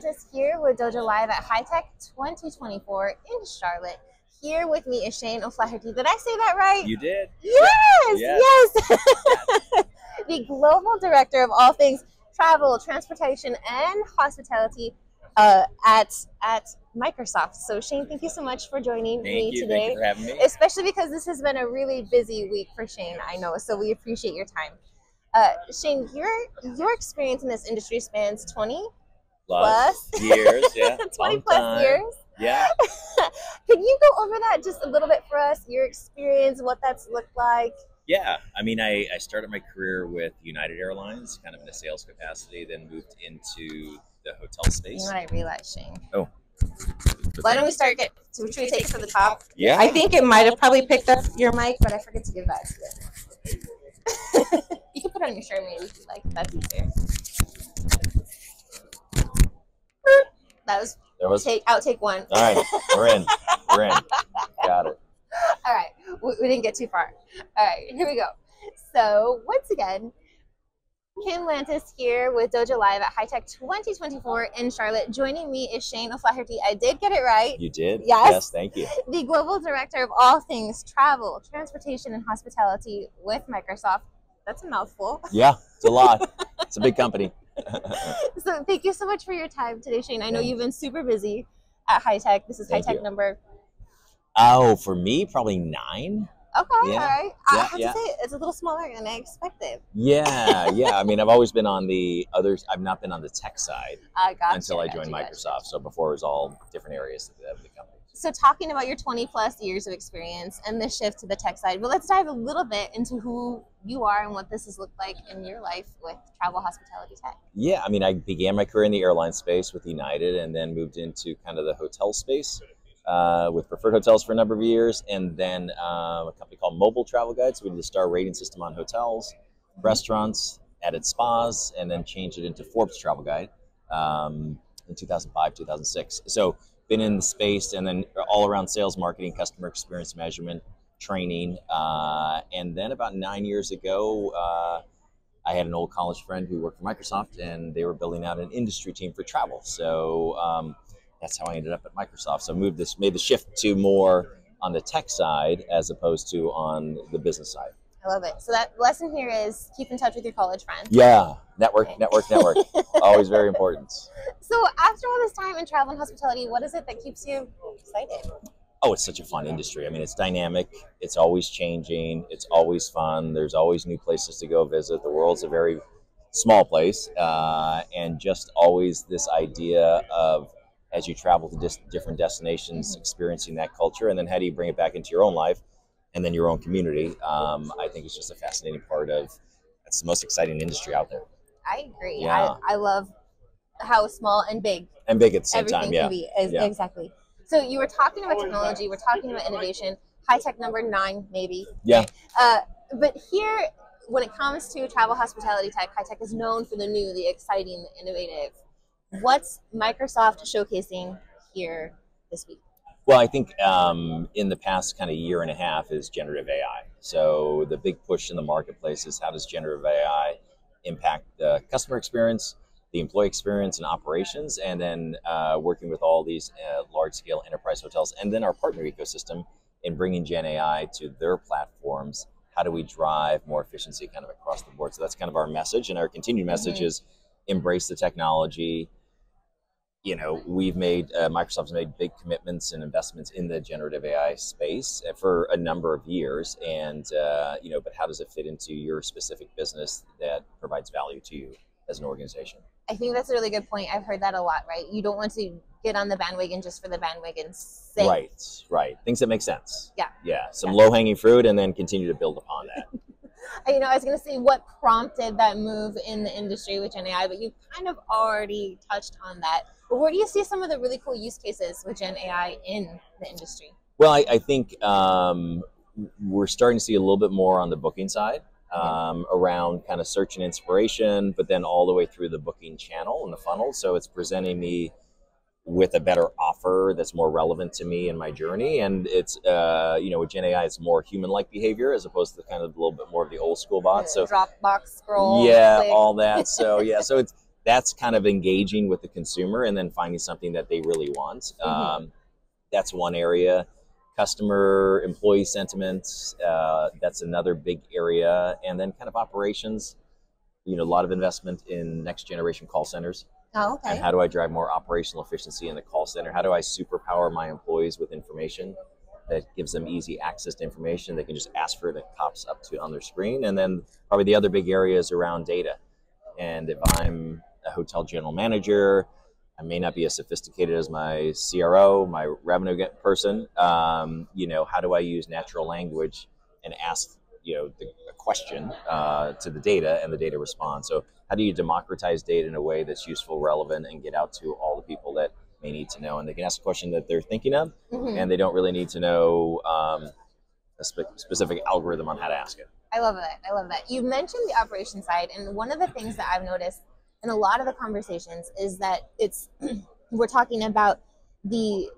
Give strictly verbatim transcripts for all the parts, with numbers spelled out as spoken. Atlantis here with dojolive at HITEC twenty twenty-four in Charlotte. Here with me is Shane O'Flaherty. Did I say that right? You did. Yes, yes. yes. yes. The global director of all things travel, transportation, and hospitality uh, at at Microsoft. So Shane, thank you so much for joining thank me you. today. Thank you for having me. Especially because this has been a really busy week for Shane, I know. So we appreciate your time. Uh, Shane, your your experience in this industry spans twenty plus years, yeah, twenty plus years. Yeah. Can you go over that just a little bit for us? Your experience, what that's looked like. Yeah, I mean, I, I started my career with United Airlines, kind of in a sales capacity, then moved into the hotel space. You know what I realized, Shane? Oh. Why don't we start? Get, so should we take it to the top? Yeah. I think it might have probably picked up your mic, but I forget to give that to you. You can put on your shirt maybe if you like. That's easier. That was, was take, outtake one. All right. We're in. We're in. Got it. All right. We, we didn't get too far. All right. Here we go. So once again, Kim Lantis here with dojolive at HITEC twenty twenty-four in Charlotte. Joining me is Shane O'Flaherty. I did get it right. You did? Yes. Yes, thank you. The global director of all things travel, transportation, and hospitality with Microsoft. That's a mouthful. Yeah, it's a lot. It's a big company. So thank you so much for your time today, Shane. I know you've been super busy at HITEC. This is HITEC number. Oh, for me, probably nine. Okay, yeah, all right. I yeah, have yeah. to say, it's a little smaller than I expected. Yeah, yeah. I mean, I've always been on the others. I've not been on the tech side I got until you, I joined got Microsoft. Got so before it was all different areas of the company. So talking about your twenty plus years of experience and the shift to the tech side, well, let's dive a little bit into who you are and what this has looked like in your life with travel, hospitality, tech. Yeah, I mean, I began my career in the airline space with United and then moved into kind of the hotel space. Uh, with Preferred Hotels for a number of years, and then uh, a company called Mobile Travel Guide. So we did a star rating system on hotels, restaurants, added spas, and then changed it into Forbes Travel Guide um, in two thousand five, two thousand six. So been in the space, and then all around sales, marketing, customer experience measurement, training. Uh, and then about nine years ago, uh, I had an old college friend who worked for Microsoft, and they were building out an industry team for travel. So um, that's how I ended up at Microsoft. So I moved this, made the shift to more on the tech side as opposed to on the business side. I love it. So that lesson here is keep in touch with your college friends. Yeah, network, okay. network, network. Always very important. So after all this time in travel and hospitality, what is it that keeps you excited? Oh, it's such a fun industry. I mean, it's dynamic. It's always changing. It's always fun. There's always new places to go visit. The world's a very small place, uh, and just always this idea of, as you travel to dis different destinations, mm-hmm. experiencing that culture, and then how do you bring it back into your own life and then your own community? Um, I think it's just a fascinating part of, it's the most exciting industry out there. I agree. Yeah. I, I love how small and big. And big at the same everything time, yeah. Can be, is, yeah. Exactly. So you were talking about technology, we're talking about innovation, HITEC number nine, maybe. Yeah. Uh, but here, when it comes to travel, hospitality, tech, HITEC is known for the new, the exciting, the innovative. What's Microsoft showcasing here this week? Well, I think um, in the past kind of year and a half is generative A I. So the big push in the marketplace is how does generative A I impact the customer experience, the employee experience and operations, and then uh, working with all these uh, large-scale enterprise hotels and then our partner ecosystem in bringing Gen A I to their platforms. How do we drive more efficiency kind of across the board? So that's kind of our message, and our continued message mm-hmm. is embrace the technology. You know, we've made, uh, Microsoft's made big commitments and investments in the generative A I space for a number of years. And, uh, you know, but how does it fit into your specific business that provides value to you as an organization? I think that's a really good point. I've heard that a lot, right? You don't want to get on the bandwagon just for the bandwagon's sake. Right, right. Things that make sense. Yeah. Yeah, some yeah. low-hanging fruit and then continue to build upon that. You know, I was going to say what prompted that move in the industry with Gen A I, but you kind of already touched on that. But where do you see some of the really cool use cases with Gen A I in the industry? Well, I, I think um, we're starting to see a little bit more on the booking side um, okay. around kind of search and inspiration, but then all the way through the booking channel and the funnel. So it's presenting me with a better offer that's more relevant to me in my journey. And it's, uh, you know, with Gen A I, it's more human-like behavior as opposed to kind of a little bit more of the old school bots. So Dropbox scroll. Yeah, click. all that. So, yeah, so it's that's kind of engaging with the consumer and then finding something that they really want. Mm-hmm. Um, that's one area. Customer, employee sentiment, uh, that's another big area. And then kind of operations, you know, a lot of investment in next generation call centers. Oh, okay. And how do I drive more operational efficiency in the call center? How do I superpower my employees with information that gives them easy access to information? They can just ask for it, it pops up to on their screen. And then probably the other big area is around data. And if I'm a hotel general manager, I may not be as sophisticated as my C R O, my revenue person. Um, you know, how do I use natural language and ask, you know, the a question uh, to the data and the data responds? So how do you democratize data in a way that's useful, relevant, and get out to all the people that may need to know? And they can ask a question that they're thinking of, mm-hmm. and they don't really need to know um, a spe- specific algorithm on how to ask it. I love that. I love that. You mentioned the operation side, and one of the things that I've noticed in a lot of the conversations is that it's we're talking about the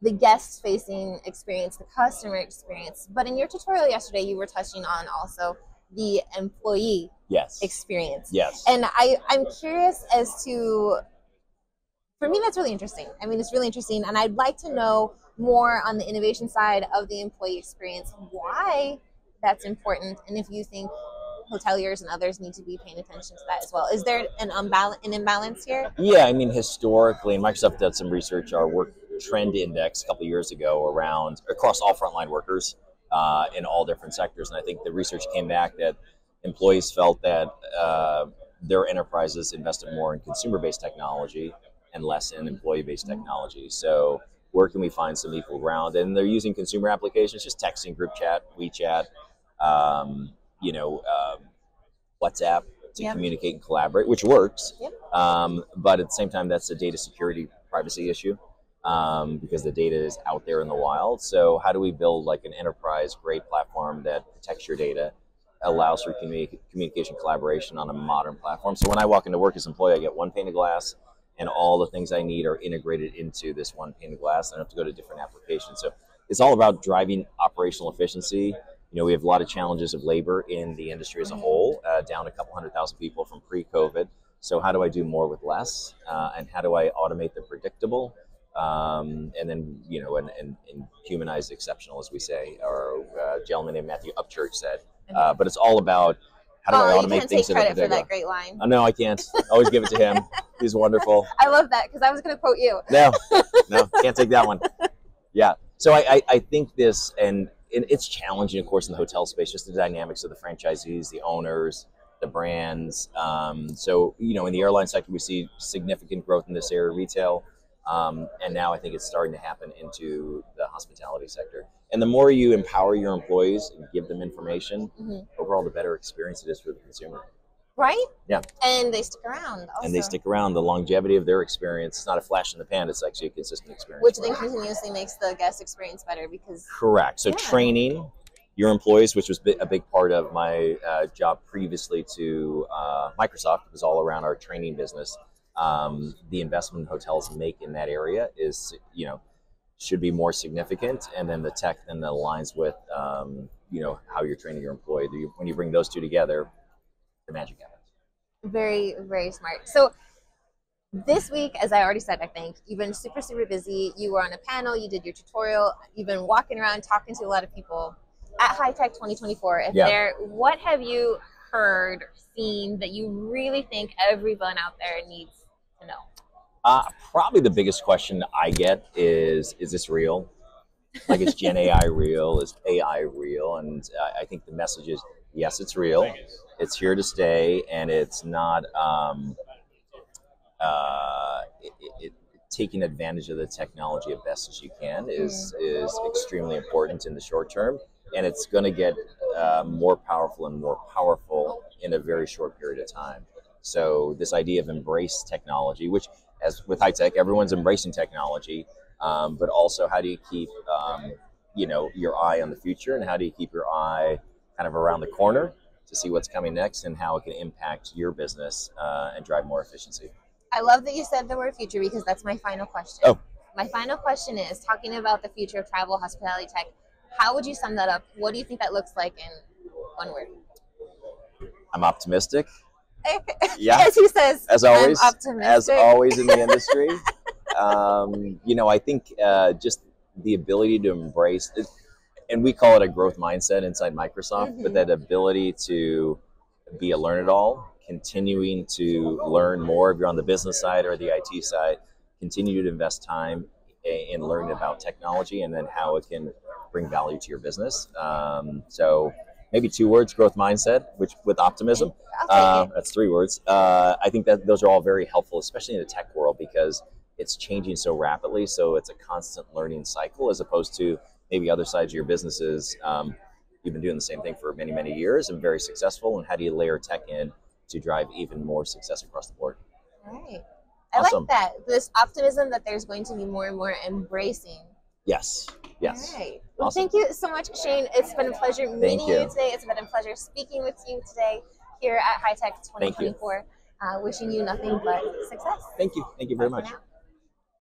the guest facing experience, the customer experience. But in your tutorial yesterday, you were touching on also the employee yes. experience. Yes. And I, I'm curious as to, for me, that's really interesting. I mean, it's really interesting. And I'd like to know more on the innovation side of the employee experience, why that's important, and if you think hoteliers and others need to be paying attention to that as well. Is there an, unbal- an imbalance here? Yeah, I mean, historically, and Microsoft did some research, our work trend index a couple of years ago around, across all frontline workers uh, in all different sectors. And I think the research came back that employees felt that uh, their enterprises invested more in consumer-based technology and less in employee-based technology. So where can we find some equal ground? And they're using consumer applications, just texting, group chat, WeChat, um, you know, um, WhatsApp to yep. communicate and collaborate, which works. Yep. Um, but at the same time, that's a data security privacy issue um, because the data is out there in the wild. So how do we build like an enterprise-grade platform that protects your data, allows for communi- communication collaboration on a modern platform? So when I walk into work as an employee, I get one pane of glass, and all the things I need are integrated into this one pane of glass. I don't have to go to different applications. So it's all about driving operational efficiency. You know, we have a lot of challenges of labor in the industry as a whole, uh, down a couple hundred thousand people from pre-COVID. So how do I do more with less? Uh, and how do I automate the predictable? Um, and then, you know, and, and, and humanize exceptional, as we say, or a gentleman named Matthew Upchurch said. Uh, but it's all about how do oh, I automate things. You can't take credit for that great line. Oh, no, I can't. I always give it to him. He's wonderful. I love that because I was going to quote you. No, no, can't take that one. Yeah. So I, I, I think this, and And it's challenging, of course, in the hotel space, just the dynamics of the franchisees, the owners, the brands. Um, so, you know, in the airline sector, we see significant growth in this area of retail. Um, and now I think it's starting to happen into the hospitality sector. And the more you empower your employees and give them information, mm-hmm. overall, the better experience it is for the consumer. Right? Yeah. And they stick around also. And they stick around. The longevity of their experience, it's not a flash in the pan, it's actually a consistent experience. Which then continuously makes the guest experience better because... Correct. So yeah. Training your employees, which was a big part of my uh, job previously to uh, Microsoft, it was all around our training business. Um, the investment hotels make in that area is, you know, should be more significant. And then the tech then aligns with, um, you know, how you're training your employee. When you bring those two together, the magic happens. Very, very smart. So this week, as I already said, I think you've been super, super busy. You were on a panel, you did your tutorial, you've been walking around talking to a lot of people at HITEC twenty twenty-four. If yeah. there, what have you heard, seen that you really think everyone out there needs to know? Uh, probably the biggest question I get is, is this real? Like, is Gen A I real? Is A I real? And uh, I think the message is, yes, it's real. It's here to stay, and it's not um, uh, it, it, taking advantage of the technology as best as you can is is extremely important in the short term, and it's going to get uh, more powerful and more powerful in a very short period of time. So this idea of embrace technology, which as with HITEC, everyone's embracing technology, um, but also how do you keep um, you know your eye on the future, and how do you keep your eye kind of around the corner to see what's coming next and how it can impact your business uh, and drive more efficiency. I love that you said the word future because that's my final question. Oh. My final question is, talking about the future of travel, hospitality, tech, how would you sum that up? What do you think that looks like in one word? I'm optimistic. Yeah. As he says, as always, I'm optimistic. As always in the industry. um, you know, I think uh, just the ability to embrace it, and we call it a growth mindset inside Microsoft, mm-hmm. but that ability to be a learn-it-all, continuing to learn more if you're on the business side or the I T side, continue to invest time in learning about technology and then how it can bring value to your business. Um, so maybe two words, growth mindset, which with optimism, uh, that's three words. Uh, I think that those are all very helpful, especially in the tech world, because it's changing so rapidly. So it's a constant learning cycle as opposed to maybe other sides of your businesses. Um, you've been doing the same thing for many, many years and very successful. And how do you layer tech in to drive even more success across the board? All right. I awesome. Like that. This optimism that there's going to be more and more embracing. Yes. Yes. All right. Well, awesome. Thank you so much, Shane. It's been a pleasure meeting you. you today. It's been a pleasure speaking with you today here at HITEC twenty twenty-four. Uh, wishing you nothing but success. Thank you. Thank you very much.